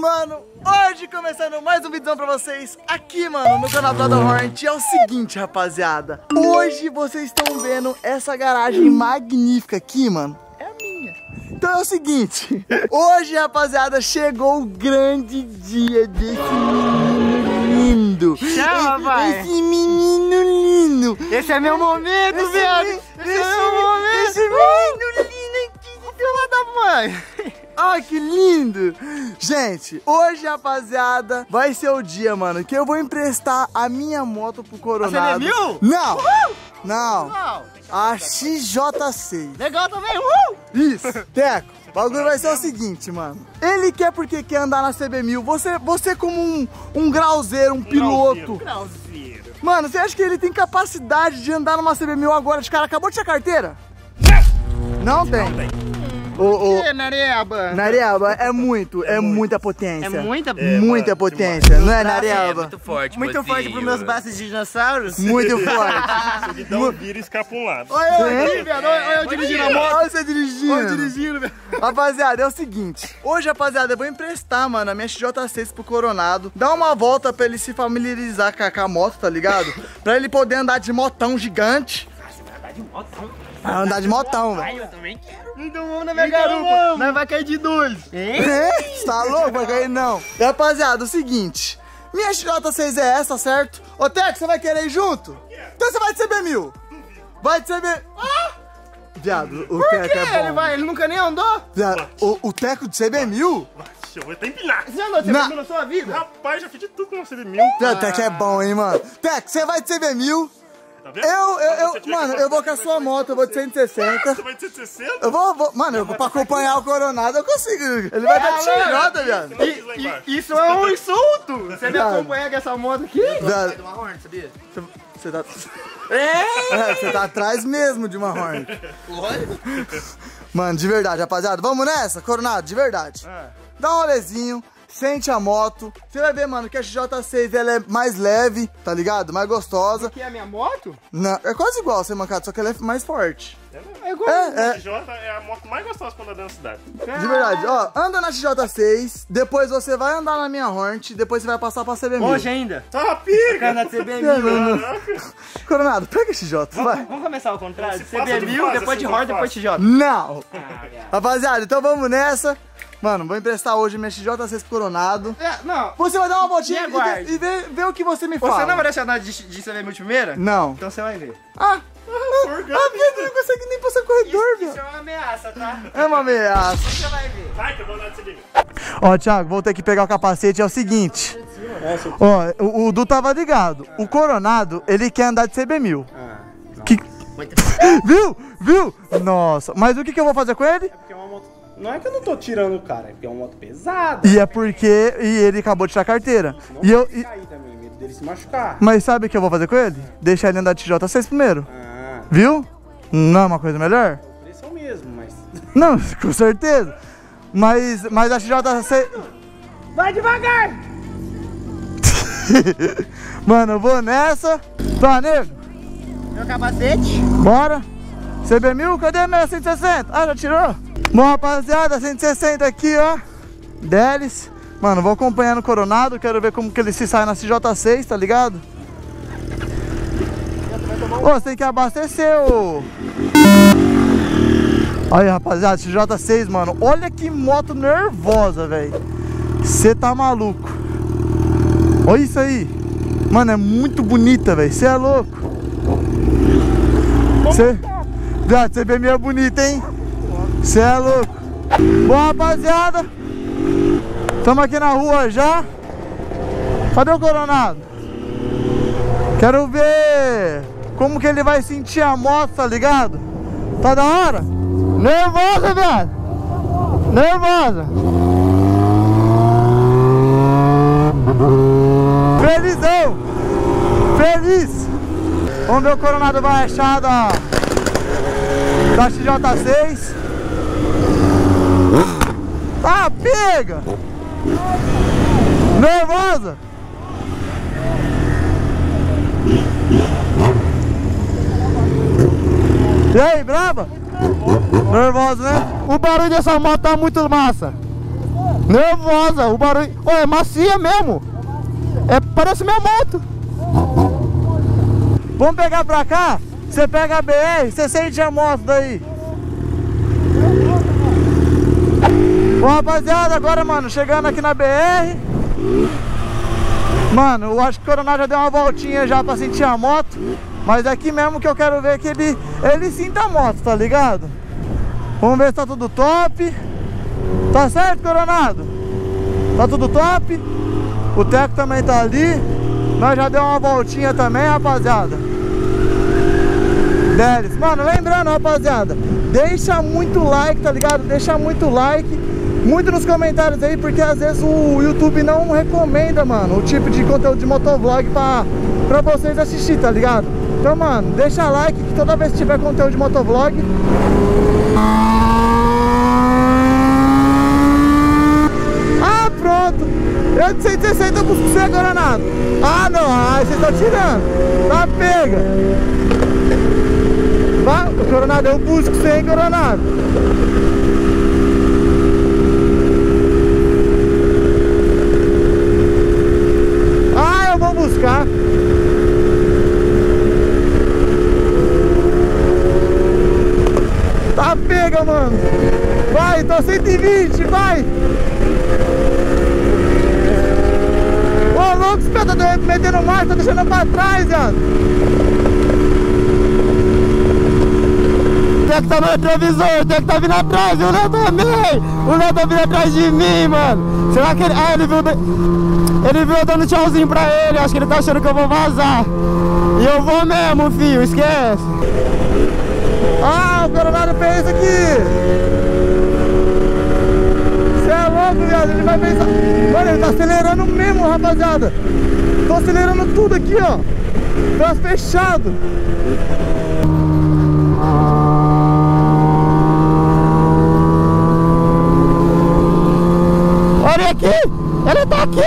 mano, hoje começando mais um vídeo pra vocês aqui, mano, no canal da Hornet. É o seguinte, rapaziada, hoje vocês estão vendo essa garagem magnífica aqui, mano. Então é o seguinte, hoje, rapaziada, chegou o grande dia desse menino lindo. Chama, pai. Esse menino lindo. Esse é meu momento, viado. Esse é meu momento. Esse menino lindo aqui, filha da mãe. Ai, que lindo! Gente, hoje, rapaziada, vai ser o dia, mano, que eu vou emprestar a minha moto pro Coronado. A CB1000? Não! Uhul! Não! A XJ6. Legal também! Uhul! Isso! Teco, o bagulho vai ser o seguinte, mano. Ele quer porque quer andar na CB1000. Você como um grauzeiro, um piloto. Grauzeiro. Mano, você acha que ele tem capacidade de andar numa CB1000 agora? De cara, acabou de tirar carteira? Não tem. Não tem. O Nareba? Nareba é muito, muita potência. É muita? Muita potência, não é, Nareba? É muito forte. Muito forte pros meus braços de dinossauros. Muito forte. Você dá um vira e escapa um lado. Olha eu aqui, velho. Olha eu dirigindo a moto. Olha você dirigindo. Olha eu dirigindo, velho. Rapaziada, é o seguinte. Hoje, rapaziada, eu vou emprestar, mano, a minha XJ6 pro Coronado. Dá uma volta pra ele se familiarizar com a moto, tá ligado? Pra ele poder andar de motão gigante. Ah, você vai andar de motão? Vai andar de motão, velho. Eu também quero. Então vamos na minha garupa, nós vai cair de 2. Você tá louco? Vai cair não. Rapaziada, é o seguinte, minha XJ6 é essa, certo? Ô Teco, você vai querer ir junto? Yeah. Então você vai de CB1000. Vai de CB... Ah! Viado, o Teco é bom. Ele vai? Ele nunca nem andou? Viado, o Teco de CB1000? Eu vou até empinar. Você andou de CB1000 na sua vida? Rapaz, já fiz de tudo com o CB1000. O Teco é bom, hein, mano. Teco, você vai de CB1000. Tá vendo? Mano, eu vou com a sua moto, eu vou de 160. Você vai de 160? Eu vou mano, eu vou pra acompanhar o Coronado, eu consigo. Ele vai dar tirada, viado. Isso é um insulto. Você me acompanha com essa moto aqui? Você de uma Hornet, sabia? Você tá... Você tá atrás mesmo de uma Hornet. Lógico. Mano, de verdade, rapaziada. Vamos nessa, Coronado, de verdade. Dá um rolezinho. Sente a moto. Você vai ver, mano, que a XJ6 ela é mais leve, tá ligado? Mais gostosa. Porque é a minha moto? Não, é quase igual a ser mancado, só que ela é mais forte. É igual. A XJ é a moto mais gostosa pra andar na cidade. De verdade, ó, anda na XJ6, depois você vai andar na minha Hornet, depois você vai passar pra CB1000. Hoje ainda? Só pica! Na CB1000. Coronado, pega a XJ, vai. Vamos começar ao contrário? CB1000, depois de Hornet, depois XJ. Não! Rapaziada, então vamos nessa. Mano, vou emprestar hoje minha XJ6 Coronado. Não. Você vai dar uma voltinha e ver o que você me fala. Você não vai deixar nada de CB1000 primeira? Não. Então você vai ver. Porque não consegue nem passar o corredor, velho. Isso é uma ameaça, tá? É uma ameaça. Você vai ver. Vai que eu vou lá de CB1000. Ó, Thiago, vou ter que pegar o capacete. É o seguinte. Ó, o Du tava ligado. O Coronado, ele quer andar de CB1000. Viu? Viu? Nossa. Mas o que eu vou fazer com ele? É porque é uma moto. Não é que eu não tô tirando o cara, é porque é uma moto pesada. E é porque ele acabou de tirar a carteira. Não e eu cair também, medo dele se machucar. Mas sabe o que eu vou fazer com ele? Deixar ele andar de XJ6 primeiro. Viu? Não é uma coisa melhor? O preço é o mesmo, mas... Não, com certeza. Mas a XJ6... Vai devagar! Mano, eu vou nessa. Tá, nego? Meu capacete. Bora. CB1000, cadê a minha 160? Ah, já tirou? Bom, rapaziada, 160 aqui, ó. Deles. Mano, vou acompanhando o Coronado. Quero ver como que ele se sai na CJ6, tá ligado? Ô, você tem que abastecer, ô. Aí, rapaziada, CJ6, mano. Olha que moto nervosa, velho. Você tá maluco. Olha isso aí. Mano, é muito bonita, velho. Você é louco. Você vê meio bonita, hein? Cê é louco. Bom, rapaziada, estamos aqui na rua já. Cadê o Coronado? Quero ver como que ele vai sentir a moto, tá ligado? Tá da hora? Nervosa, viado. Nervosa. Felizão. Feliz. Vamos ver o Coronado vai achar da XJ6. Tá, pega! Nervosa! E aí, brava? Nervosa, né? O barulho dessa moto tá muito massa. Nervosa, o barulho. Oh, é macia mesmo. É, parece minha moto. Vamos pegar pra cá? Você pega a BR, você sente a moto daí. Bom, rapaziada, agora, mano, chegando aqui na BR. Mano, eu acho que o Coronado já deu uma voltinha já pra sentir a moto. Mas aqui mesmo que eu quero ver que ele sinta a moto, tá ligado? Vamos ver se tá tudo top. Tá certo, Coronado? Tá tudo top. O Teco também tá ali. Nós já deu uma voltinha também, rapaziada. Deles. Mano, lembrando, rapaziada, deixa muito like, tá ligado? Deixa muito like. Muito nos comentários aí, porque às vezes o YouTube não recomenda, mano, o tipo de conteúdo de motovlog pra vocês assistir, tá ligado? Então, mano, deixa like que toda vez que tiver conteúdo de motovlog... Ah, pronto! Eu de 160 eu busco você, Coronado! Ah, não! Ah, vocês estão tirando! Tá, pega! Vai, Coronado, eu busco você, hein, Coronado! Buscar. Tá pega, mano. Vai, tô 120, vai. Ô, louco, os pedadores metendo marcha, tá deixando pra trás, viado. Tem que tá no retrovisor, tem que tá vindo atrás. O Léo também. O Léo tá vindo atrás de mim, mano. Será que ele... Ah, ele viu... Ele viu eu dando tchauzinho pra ele, acho que ele tá achando que eu vou vazar. E eu vou mesmo, filho, esquece. Ah, o Coronado fez aqui. Você é louco, viado, ele vai pensar. Mano, ele tá acelerando mesmo, rapaziada. Tô acelerando tudo aqui, ó. Tá fechado. Olha aqui. Ele tá aqui!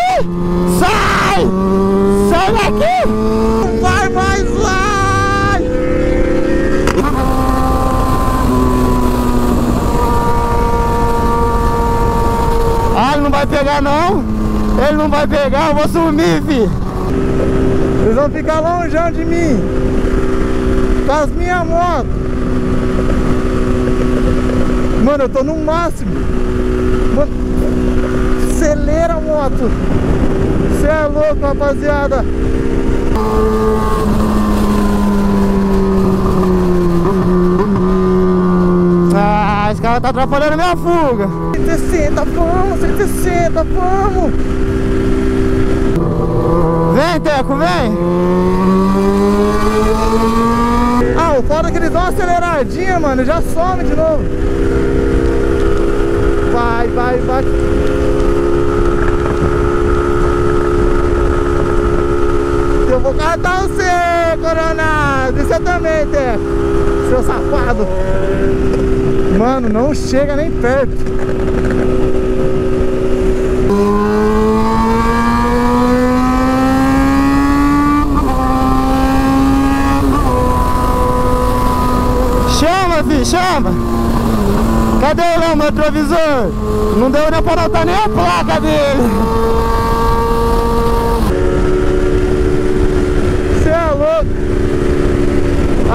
Sai! Sai daqui! Vai, vai, vai! Ah, ele não vai pegar não! Ele não vai pegar, eu vou sumir, fi! Eles vão ficar longeão de mim! Com as minhas motos! Mano, eu tô no máximo! Mano... Acelera a moto. Você é louco, rapaziada. Ah, esse cara tá atrapalhando a minha fuga. 160, vamos, 160, vamos. Vem, Teco, vem. Ah, o foda é que eles dão uma aceleradinha, mano, já some de novo. Vai, vai, vai. Eu vou catar você, Coronado. E você também, Teco, seu safado. Mano, não chega nem perto. Chama, filho, chama. Cadê o meu retrovisor? Não deu nem pra notar nem a placa dele.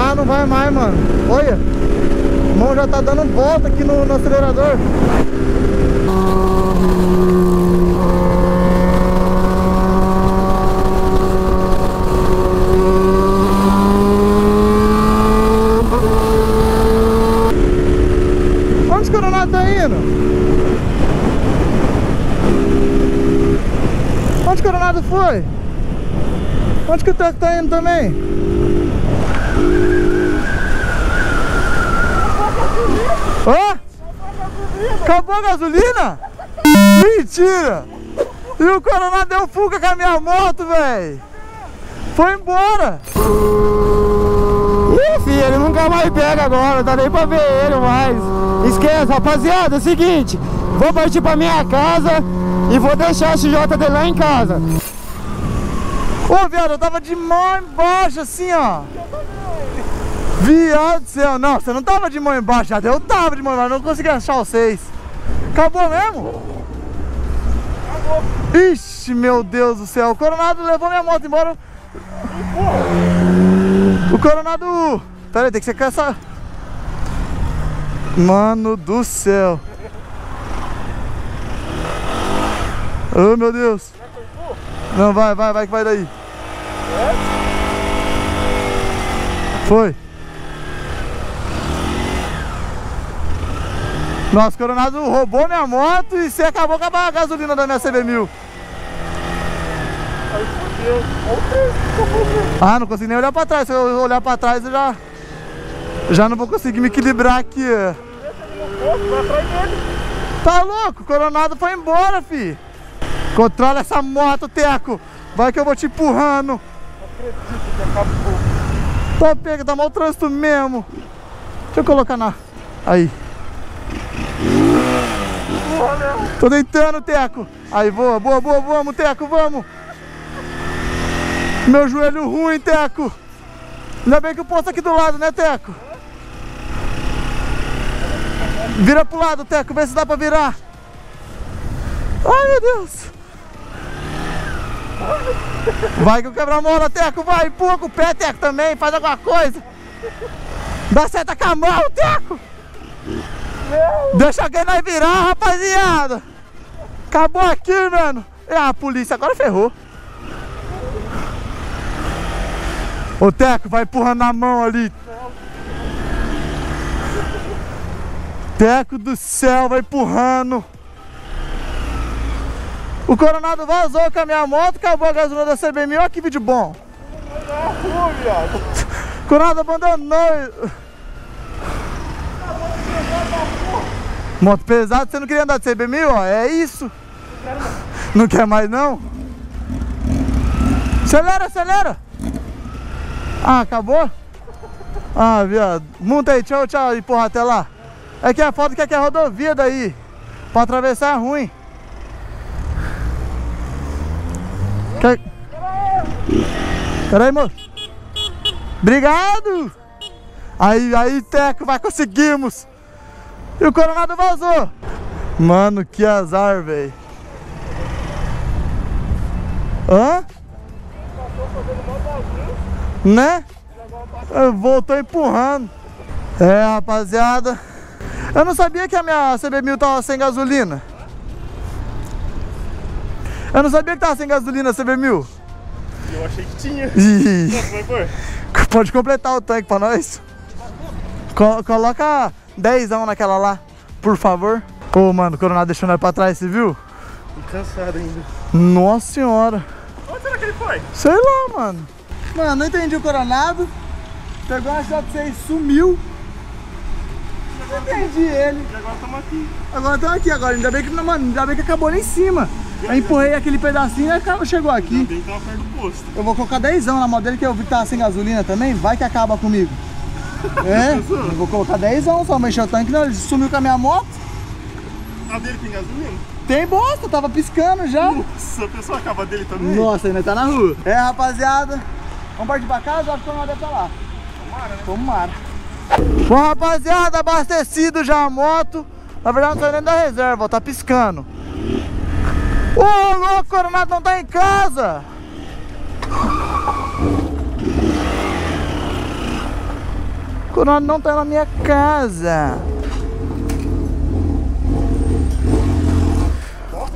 Ah, não vai mais, mano. Olha, a mão já tá dando volta aqui no acelerador. Onde o Coronado tá indo? Onde o Coronado foi? Onde que o Teco tá indo também? Hã? Acabou a gasolina? Mentira! E o Coronado deu fuga com a minha moto, velho! Foi embora! Ih, filho, ele nunca mais pega agora, não dá nem pra ver ele mais. Esquece, rapaziada, é o seguinte, vou partir pra minha casa e vou deixar a XJ dele lá em casa. Ô, viado, eu tava de mão embaixo, assim, ó. Viado do céu, não, você não tava de mão embaixo, eu tava de mão embaixo, não consegui achar vocês. Acabou mesmo? Ixi, meu Deus do céu. O Coronado levou minha moto embora. O Coronado... Peraí, tem que ser com essa... Mano do céu. Oh, meu Deus. Não, vai que vai daí. Foi. Nossa, o Coronado roubou minha moto e você acabou com a gasolina da minha CB1000. Aí fodeu. Ah, não consegui nem olhar pra trás. Se eu olhar pra trás, eu já não vou conseguir me equilibrar aqui. Tá louco? O Coronado foi embora, fi. Controla essa moto, Teco. Vai que eu vou te empurrando. Não acredito que acabou. Tô pego, tá mal trânsito mesmo. Deixa eu colocar na... Aí. Tô deitando, Teco. Aí, boa, vamos, Teco, vamos. Meu joelho ruim, Teco. Ainda bem que o posto tá aqui do lado, né, Teco? Vira pro lado, Teco, vê se dá pra virar. Ai, meu Deus. Vai que eu quebro a mola, Teco, vai, empurra com o pé, Teco, também, faz alguma coisa. Dá seta com a mão, Teco. Deixa alguém nós virar, rapaziada. Acabou aqui, mano. Ah, a polícia agora ferrou. Ô, Teco, vai empurrando na mão ali. Teco do céu, vai empurrando. O Coronado vazou com a minha moto, acabou a gasolina da CB1000. Olha que vídeo bom. O Coronado abandonou. Moto pesada, você não queria andar de CB1000, ó, é isso. Não quer mais não? Acelera. Ah, acabou? Ah, viado. Monta aí, tchau, e porra, até lá. É que a foto que é rodovia daí. Pra atravessar é ruim. Quer... Pera aí, moço. Obrigado. Aí, Teco, vai, conseguimos. E o Coronado vazou. Mano, que azar, velho. Hã? Né? Voltou empurrando. É, rapaziada. Eu não sabia que a minha CB1000 tava sem gasolina. Eu não sabia que tava sem gasolina a CB1000. Eu achei que tinha. Pode completar o tanque pra nós? Coloca... 10ão naquela lá, por favor. Pô, mano, o Coronado deixou nós pra trás, você viu? Tô cansado ainda. Nossa senhora. Onde será que ele foi? Sei lá, mano. Mano, não entendi o Coronado. Pegou uma XJ6, sumiu. Não entendi ele. E agora estamos aqui. Ainda bem que, mano, ainda bem que acabou lá em cima. Aí empurrei aquele pedacinho e chegou aqui. Ainda bem que tava perto do posto. Eu vou colocar 10ão na moto dele, que eu vi que tava sem gasolina também. Vai que acaba comigo. É, eu vou colocar 10ão só, mexer o tanque, não, ele sumiu com a minha moto. A dele tem gasolina? Tem bosta, tava piscando já. Nossa, a pessoa acaba dele também? Nossa, ainda tá na rua. É, rapaziada, vamos partir pra casa, acho que o Hornet deve tá lá. Tomara, né? Tomara. Bom, rapaziada, abastecido já a moto. Na verdade não tá dentro da reserva, ó, tá piscando. Ô, louco, o Coronado não tá em casa. O Coronado não tá na minha casa.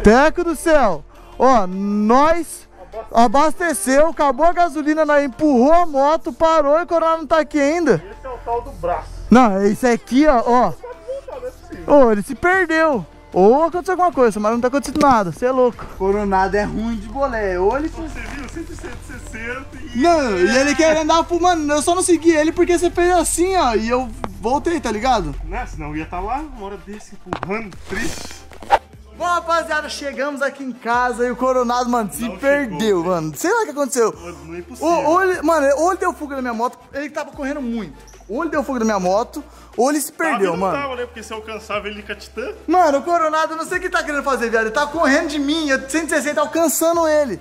Teco do céu. Ó, nós abasteceu, acabou a gasolina, nós empurrou a moto, parou e o Coronado não tá aqui ainda. Esse é o tal do braço. Não, esse aqui, ó. Ó, ele se perdeu. Ou aconteceu alguma coisa, mas não tá acontecendo nada, você é louco. Coronado é ruim de bolé, ou ele... Você viu? 160 e... Não, e ele quer andar fumando, eu só não segui ele porque você fez assim, ó, e eu voltei, tá ligado? Né, senão eu ia estar lá, uma hora desse, empurrando, triste. Bom, rapaziada, chegamos aqui em casa e o Coronado, mano, se perdeu, chegou, mano. Sei lá o que aconteceu. Não é impossível. Ou ele deu fuga da minha moto, ele tava correndo muito. Ou ele deu fogo da minha moto, ou ele se perdeu, não mano. Tava, né? Porque se eu alcançava ele com a Titã. Mano, o Coronado, eu não sei o que ele tá querendo fazer, viado. Ele tá correndo de mim, eu 160 alcançando ele.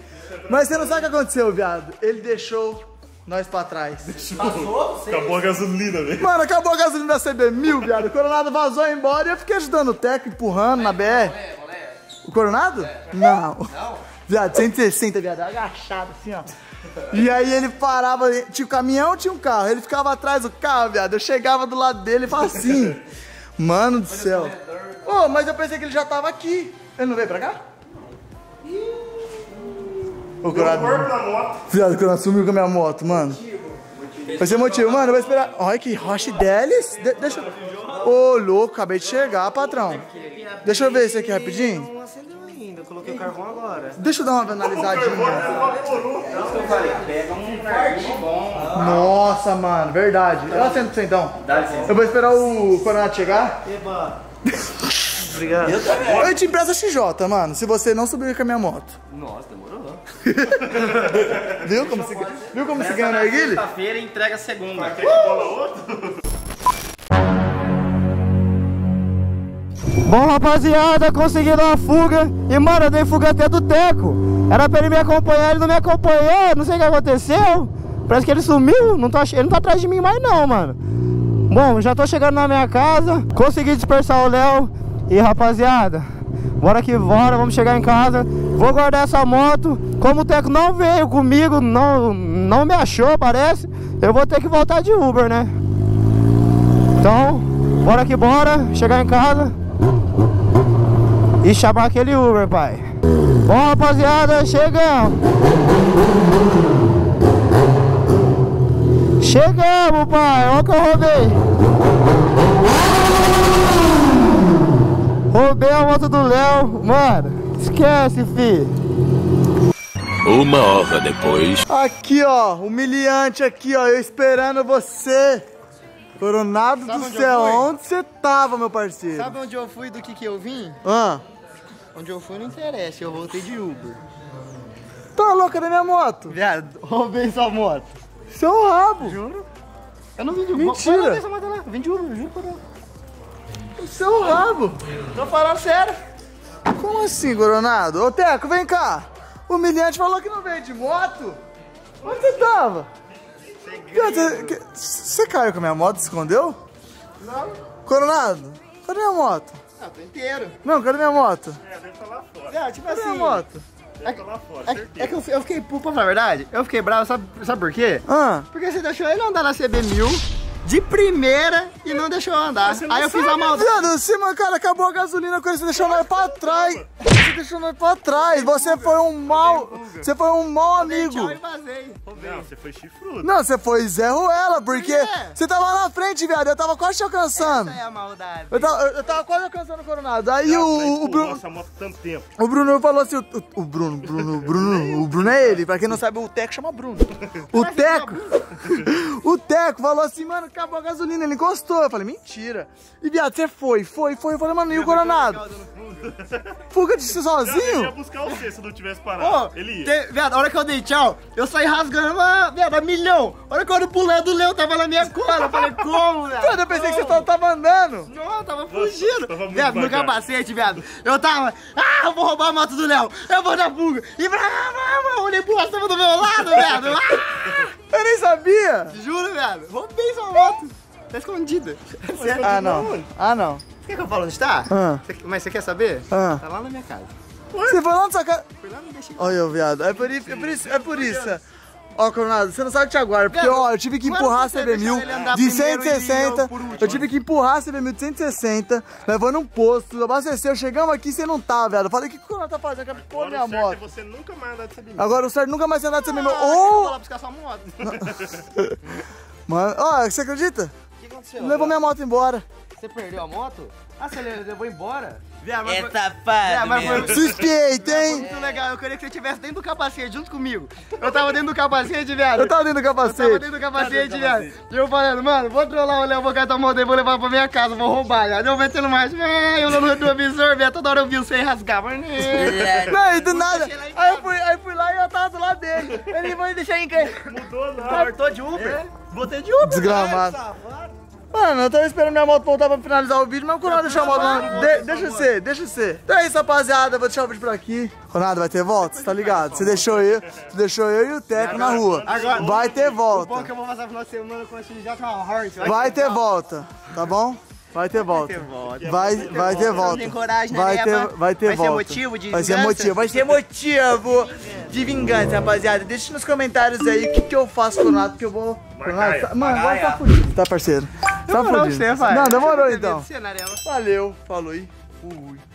Mas você não sabe o que aconteceu, viado. Ele deixou nós pra trás. Deixou. Passou? Acabou a gasolina, velho. Mano, acabou a gasolina da CB1000, viado. O Coronado vazou embora e eu fiquei ajudando o Teco, empurrando na BR. O Coronado? É. Não. Não? Viado, 160, viado, agachado assim, ó. E aí ele parava, tinha um caminhão, tinha um carro. Ele ficava atrás do carro, viado. Eu chegava do lado dele e falava assim. Mano do céu. Ô, mas eu pensei que ele já tava aqui. Ele não veio pra cá? Não. O Coronado. Viado, o Coronado sumiu com a minha moto, mano. Vai ser motivo, mano, eu vou esperar. Olha que roche deles. Deixa eu... Ô, louco, acabei de chegar, patrão. Deixa eu ver esse aqui rapidinho. Não acendeu ainda, eu coloquei o carvão agora. Deixa eu dar uma analisadinha. Nossa, mano, verdade. Eu acendo pra você então. Eu vou esperar o Coronado chegar. Obrigado. Eu te empresto a XJ, mano, se você não subir com a minha moto. Nossa, demorou. Viu como se, ganha na guilha? Sexta-feira entrega segunda. Quer que bola outro? Bom, rapaziada, consegui dar uma fuga. E, mano, eu dei fuga até do Teco. Era pra ele me acompanhar, ele não me acompanhou. Não sei o que aconteceu. Parece que ele sumiu. Ele não tá atrás de mim mais, não, mano. Bom, já tô chegando na minha casa. Consegui dispersar o Léo. E, rapaziada, bora que bora. Vamos chegar em casa. Vou guardar essa moto. Como o Teco não veio comigo, não me achou, parece, eu vou ter que voltar de Uber, né? Então, bora que bora, chegar em casa e chamar aquele Uber, pai. Bom, rapaziada, chegamos! Chegamos, pai! Olha o que eu roubei! Roubei a moto do Léo, mano! Esquece, filho! Uma hora depois. Aqui, ó, humilhante aqui, ó, eu esperando você. Coronado do céu, onde você tava, meu parceiro? Sabe onde eu fui e do que eu vim? Ah. Onde eu fui não interessa, eu voltei de Uber. Tá louca da minha moto? Viado, roubei sua moto. Seu rabo. Juro? Eu não vim de Uber. Mentira. Vim de Uber, juro por Deus. Seu rabo. Tô falando sério. Como assim, Coronado? Ô, Teco, vem cá. O humilhante falou que não veio de moto? Onde você tava? Você caiu com a minha moto, se escondeu? Não. Coronado, cadê a minha moto? Ah, tô inteiro. Não, cadê a minha moto? É, deve estar lá fora. É, tipo cadê assim, a minha moto? Deve estar lá fora, certeza. É que eu fiquei puto, pra falar a verdade. Eu fiquei bravo, sabe por quê? Ah. Porque você deixou ele andar na CB1000 de primeira e não deixou eu andar. Aí eu fiz a maldade. Viado, você, mano, cara, acabou a gasolina com isso, você deixou nós pra trás. Você deixou nós pra trás. Você foi um mau. Você foi um mau amigo. Não, você foi chifrudo. Não, você foi Zé Ruela, porque você tava lá na frente, viado. Eu tava quase te alcançando. Essa é a maldade. Eu tava quase alcançando o Coronado. Aí o Bruno. Nossa, a moto tanto tempo. O Bruno falou assim: o Bruno é ele. Pra quem não sabe, o Teco chama Bruno. O Teco falou assim, mano, acabou a gasolina, ele encostou. Eu falei, mentira. E, viado, você foi. Eu falei, mano, e o Coronado? Fuga de si sozinho? Eu ia buscar você se não tivesse parado. Oh, ele ia. Viado, a hora que eu dei tchau, eu saí rasgando, viado, a milhão. A hora que eu olho pro lado, o Léo tava na minha cola. Eu falei, como, viado? Viado, eu pensei que você tava andando. Não, eu tava fugindo. Viado, no capacete, viado. Eu tava, eu vou roubar a moto do Léo. Eu vou dar fuga. E, olhei pro lado, tava do meu lado, viado. Eu nem sabia. Juro, viado. Roubei sua moto. Tá escondida. Ah, não. Ah, não. Você quer que eu falo onde tá? Mas você quer saber? Tá lá na minha casa. Você foi lá na sua casa? Foi lá no Bexigão. Olha, viado. É por isso. É por isso. Ó, Coronado, você não sabe o que te aguarda. Porque, ó, eu tive que empurrar a CB1000 de 160. Eu tive que empurrar a CB1000 de 160. Levando um posto, abasteceu. Chegamos aqui e você não tá, velho. Eu falei, o que o Coronado tá fazendo? Acabou minha moto. Você nunca mais andar de CB1000. Agora o certo nunca mais andar de CB1000. Ou. Eu vou lá buscar sua moto. Mano, ó, você acredita? O que aconteceu? Levou minha moto embora. Você perdeu a moto? Ah, você levou embora? É tapado. Suspeito, hein? Muito legal, eu queria que você estivesse dentro do capacete, junto comigo. Eu tava dentro do capacete, viado. Eu tava dentro do capacete, viado. E eu falando, mano, vou trollar o Léo, vou catar a moto e vou levar pra minha casa, vou roubar, viado. Eu metendo mais, eu não retrovisor, viado. Toda hora eu vi você rasgar, mano. Não, e do nada. Aí eu fui lá e eu tava do lado dele. Ele vai me deixar em quem? Mudou, não. Cortou de Uber? É. Botei de Uber, desgramado. Mano, eu tava esperando minha moto voltar pra finalizar o vídeo, mas o Coronado deixou a moto lá. Deixa eu ser. Então é isso, rapaziada. Vou deixar o vídeeo por aqui. Coronado, vai ter volta? Você tá ligado? Você deixou eu e o Teco na rua. Agora, vai ter volta. O bom que eu vou passar o final de semana com a XJ6 Hornet. Vai ter volta, tá bom? Vai ter volta. Vai ter volta. Tem coragem, né? Vai ter volta. Vai ser motivo de vingança. Vai ser motivo de vingança, rapaziada. Deixa nos comentários aí o que, que eu faço com o Coronado, que eu vou... Marcaia, mano, vai tá fudido, tá, parceiro? Tá fudido. Não, demorou então. Valeu, falou e fui.